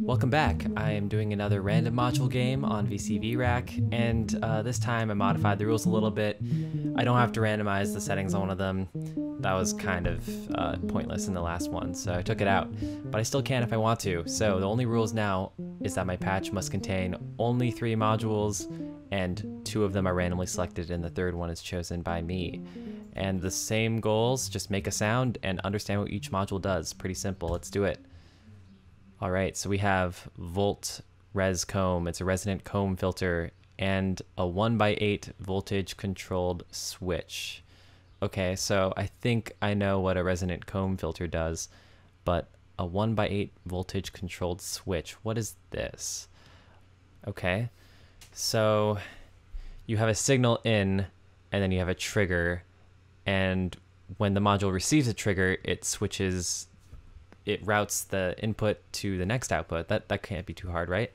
Welcome back. I am doing another random module game on VCV Rack, and this time I modified the rules a little bit. I don't have to randomize the settings on one of them. That was kind of pointless in the last one, so I took it out. But I still can if I want to, so the only rules now is that my patch must contain only 3 modules, and 2 of them are randomly selected and the 3rd one is chosen by me. And the same goals, just make a sound and understand what each module does. Pretty simple, let's do it. All right, so we have Vult Rescomb. It's a resonant comb filter and a 1x8 voltage controlled switch. Okay, so I think I know what a resonant comb filter does, but a 1x8 voltage controlled switch, what is this? Okay, so you have a signal in and then you have a trigger, and when the module receives a trigger, it switches. It routes the input to the next output. That can't be too hard, right?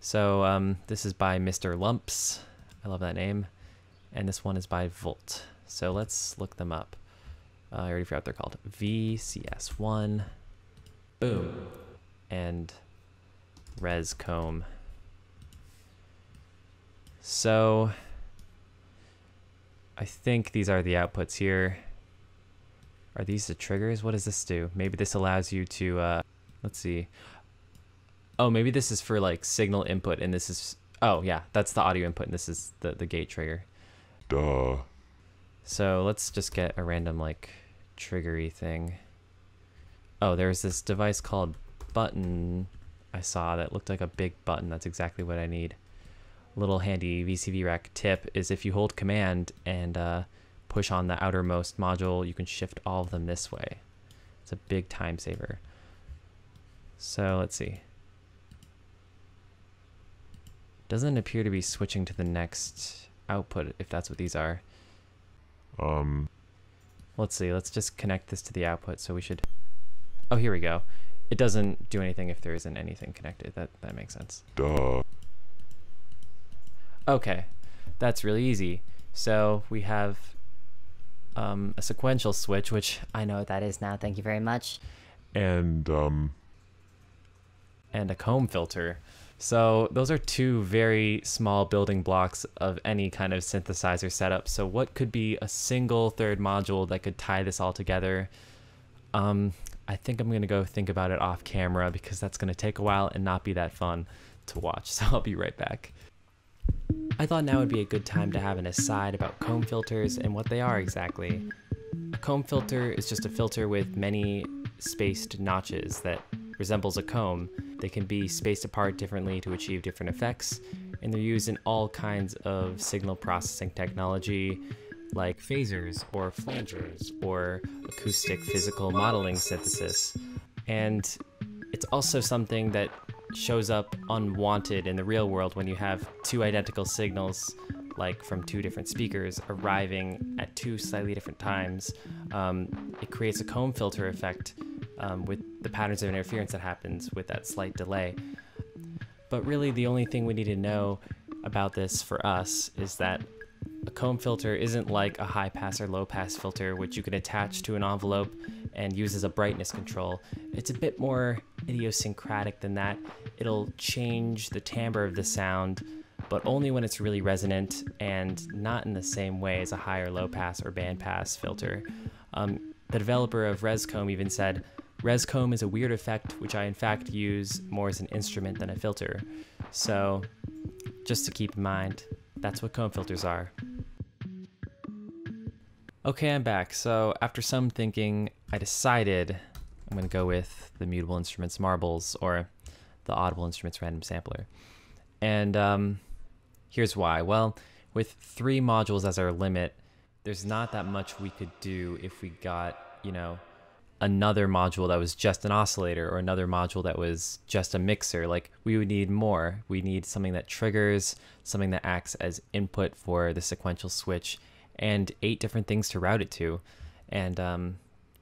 So this is by Mr. Lumps. I love that name. And this one is by Volt. So let's look them up. I already forgot what they're called. VCS1. Boom. And Rescomb. So I think these are the outputs here. Are these the triggers? What does this do? Maybe this allows you to, let's see. Oh, maybe this is for like signal input and this is, oh yeah, that's the audio input and this is the gate trigger. Duh. So let's just get a random like triggery thing. Oh, there's this device called button I saw that looked like a big button. That's exactly what I need. A little handy VCV Rack tip is if you hold command and push on the outermost module, you can shift all of them this way. It's a big time saver. So let's see. Doesn't appear to be switching to the next output if that's what these are. Let's see, let's just connect this to the output. So we should, oh, here we go. It doesn't do anything if there isn't anything connected. That makes sense. Duh. Okay, that's really easy. So we have a sequential switch, which I know what that is now, thank you very much. And a comb filter. So those are 2 very small building blocks of any kind of synthesizer setup. So what could be a single 3rd module that could tie this all together? I think I'm gonna go think about it off camera because that's gonna take a while and not be that fun to watch. So I'll be right back. I thought now would be a good time to have an aside about comb filters and what they are exactly. A comb filter is just a filter with many spaced notches that resembles a comb. They can be spaced apart differently to achieve different effects, and they're used in all kinds of signal processing technology like phasers or flangers or acoustic physical modeling synthesis. And it's also something that shows up unwanted in the real world when you have 2 identical signals, like from 2 different speakers arriving at 2 slightly different times. It creates a comb filter effect with the patterns of interference that happens with that slight delay. But really the only thing we need to know about this for us is that a comb filter isn't like a high pass or low pass filter, which you can attach to an envelope and use as a brightness control. It's a bit more idiosyncratic than that. It'll change the timbre of the sound, but only when it's really resonant and not in the same way as a high or low pass or band pass filter. The developer of Rescomb even said, "Rescomb is a weird effect which I in fact use more as an instrument than a filter." So just to keep in mind, that's what comb filters are. Okay, I'm back. So after some thinking, I decided I'm gonna go with the Mutable Instruments Marbles or the Audible Instruments Random Sampler. And here's why. Well, with 3 modules as our limit, there's not that much we could do if we got, you know, another module that was just an oscillator or another module that was just a mixer. Like, we would need more. We need something that triggers, something that acts as input for the sequential switch, and 8 different things to route it to, and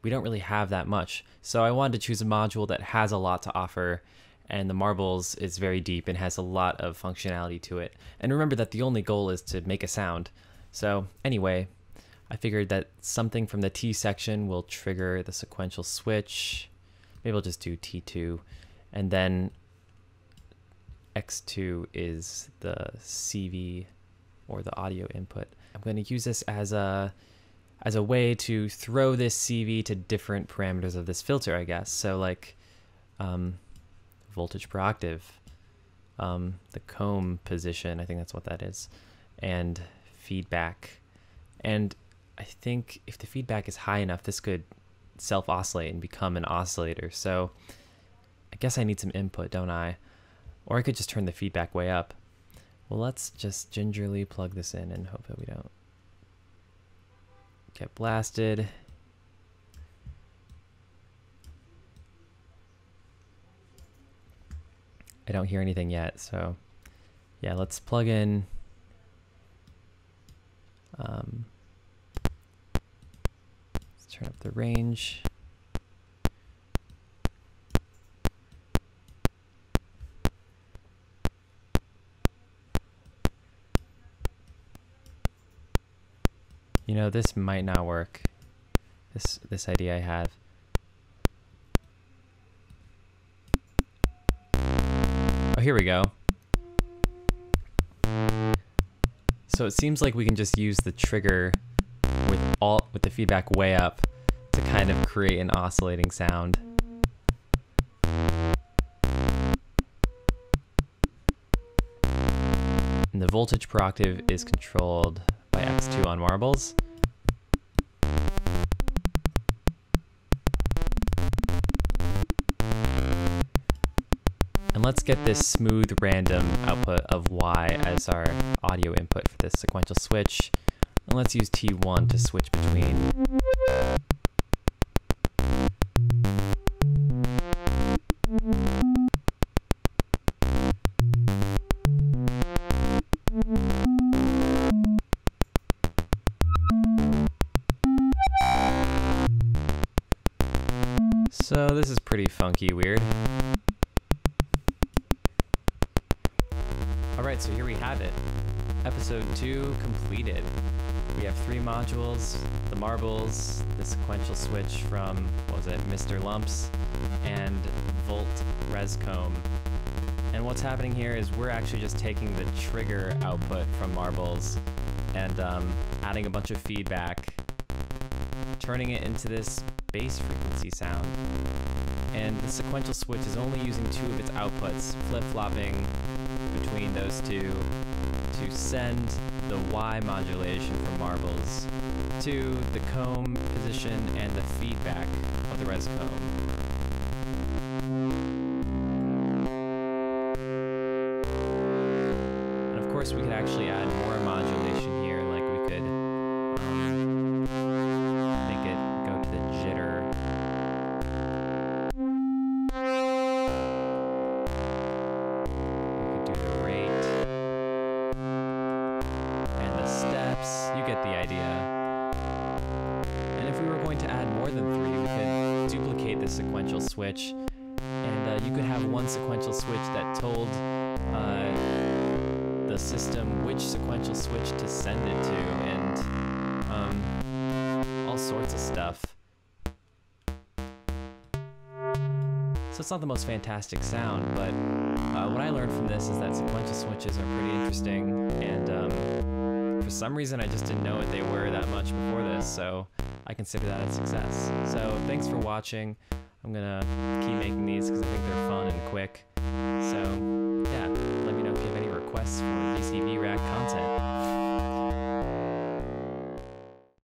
we don't really have that much. So I wanted to choose a module that has a lot to offer, and the Marbles is very deep and has a lot of functionality to it. And remember that the only goal is to make a sound. So anyway, I figured that something from the T section will trigger the sequential switch. Maybe I'll just do T2, and then X2 is the CV or the audio input. I'm going to use this as a way to throw this CV to different parameters of this filter, I guess. So like voltage per octave, the comb position, I think that's what that is, and feedback. And I think if the feedback is high enough, this could self-oscillate and become an oscillator. So I guess I need some input, don't I? Or I could just turn the feedback way up. Well, let's just gingerly plug this in and hope that we don't get blasted. I don't hear anything yet, so yeah, let's plug in let's turn up the range. You know, this might not work, this idea I have. Oh, here we go. So it seems like we can just use the trigger with the feedback way up to kind of create an oscillating sound. And the voltage per octave is controlled by X2 on marbles. And let's get this smooth random output of Y as our audio input for this sequential switch. And let's use T1 to switch between. So this is pretty funky weird. Alright, so here we have it. Episode 2 completed. We have 3 modules, the marbles, the sequential switch from, what was it, Mr. Lumps, and Vult Rescomb. And what's happening here is we're actually just taking the trigger output from marbles and adding a bunch of feedback, turning it into this bass frequency sound. And the sequential switch is only using 2 of its outputs, flip-flopping between those 2 to send the Y modulation from marbles to the comb position and the feedback of the Rescomb. And of course we could actually add more modulation here, like we could make it go to the jitter. Sequential switch, and you could have one sequential switch that told the system which sequential switch to send it to, and all sorts of stuff. So it's not the most fantastic sound, but what I learned from this is that sequential switches are pretty interesting, and for some reason I just didn't know what they were that much before this, so I consider that a success. So thanks for watching. I'm gonna keep making these because I think they're fun and quick. So yeah, let me know if you have any requests for VCV Rack content.